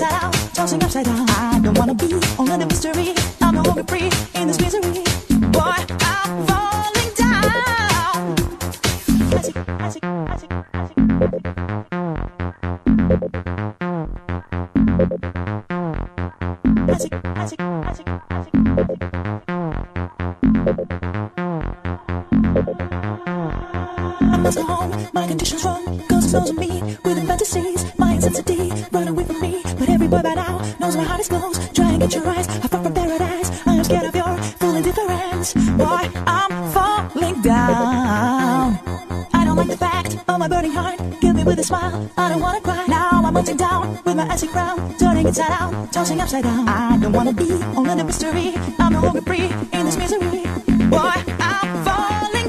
inside out, tossing upside down. I don't wanna be only the mystery. I'm no longer free in this misery. Boy, I'm falling down. I must go home, my condition's wrong. Cause it's knows me, with fantasies. My intensity, run away from me. But every boy by now knows my heart is closed. Try and get your eyes, I fought for paradise. I am scared of your full indifference. Boy, I'm falling down. I don't like the fact of my burning heart. Kill me with a smile, I don't wanna cry. Now I'm melting down, with my eyes crown. Turning inside out, tossing upside down. I don't wanna be only the mystery. I'm no longer free in this misery. Boy, I'm falling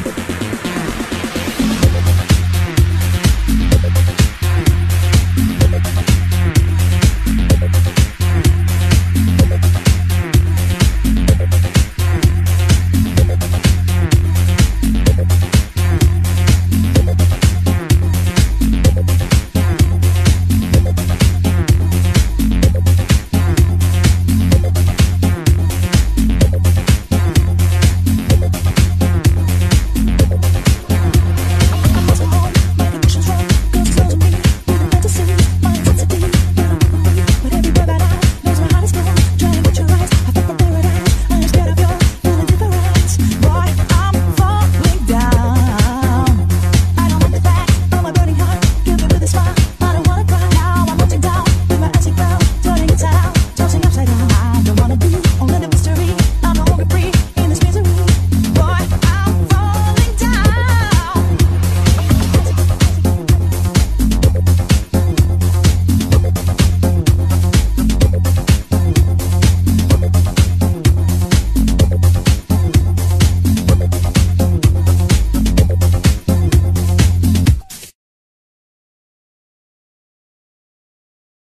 down.